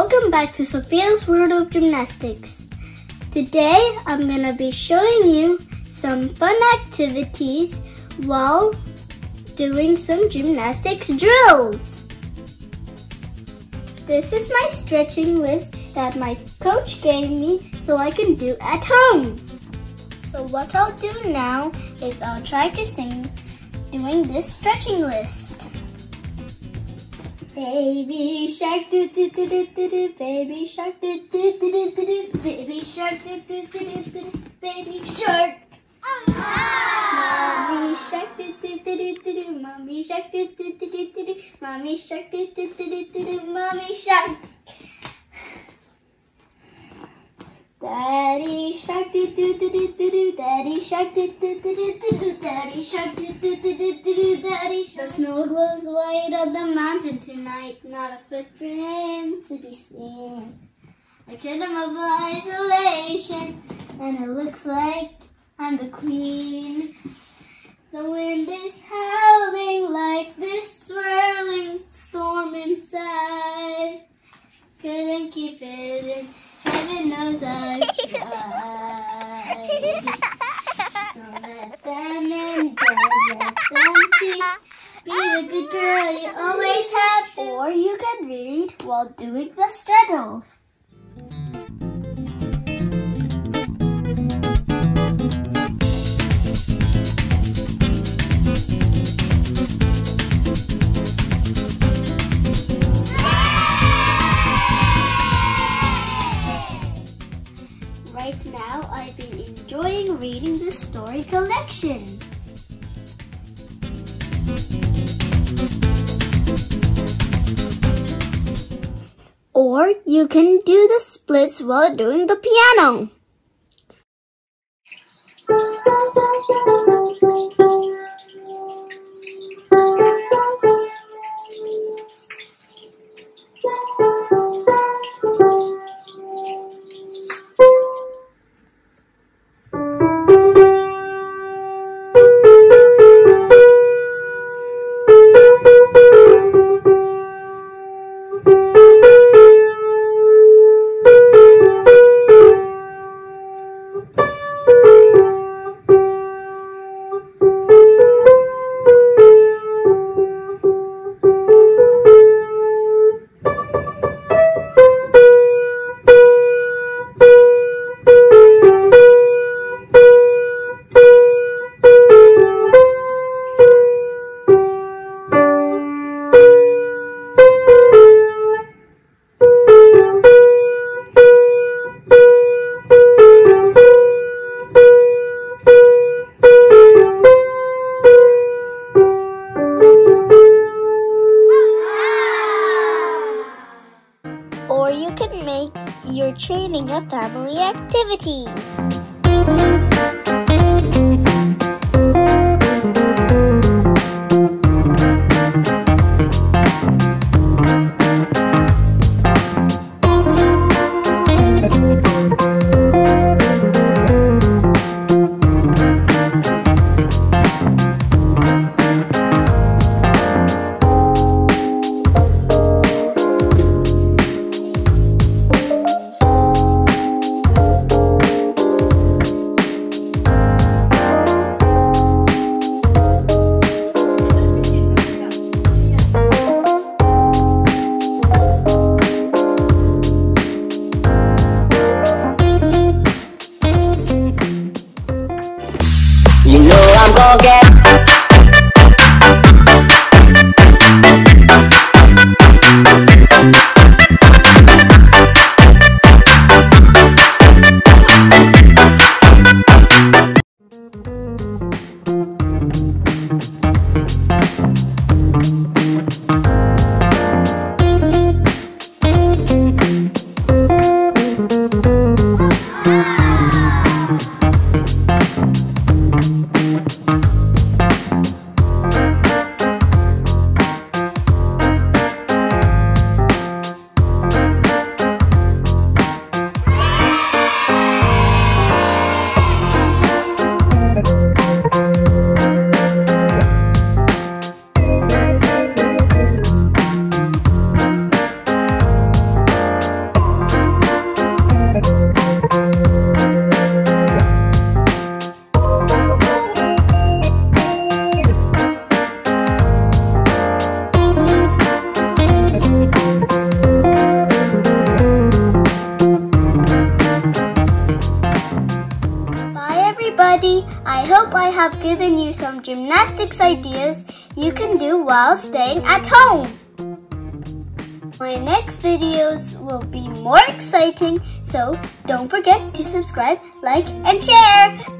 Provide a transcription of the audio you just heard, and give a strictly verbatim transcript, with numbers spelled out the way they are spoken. Welcome back to Sophia's World of Gymnastics. Today I'm going to be showing you some fun activities while doing some gymnastics drills. This is my stretching list that my coach gave me so I can do at home. So what I'll do now is I'll try to sing doing this stretching list. Baby shark do do do do do do, baby shark do do do do do do, baby shark do do do do do, baby shark. Mommy shark do do do do do, mommy shark do do do do do, mommy shark do do do do do, mommy shark. Daddy shark do do do do do, daddy shark do do do do do, daddy shark do do do do do, daddy shark. The snow glows white on the mountain tonight, not a footprint to be seen. I turned them over isolation, and it looks like I'm the queen. The wind is howling like this swirling storm inside. Couldn't keep it in. Heaven knows I tried. Don't let them in, don't let them see. Be a good girl, you always have to. Or you can read while doing the straddle. Right now, I've been enjoying reading the story collection. Or you can do the splits while doing the piano. Or you can make your training a family activity. Get We'll be right back. everybody! I hope I have given you some gymnastics ideas you can do while staying at home. My next videos will be more exciting, so don't forget to subscribe, like, and share!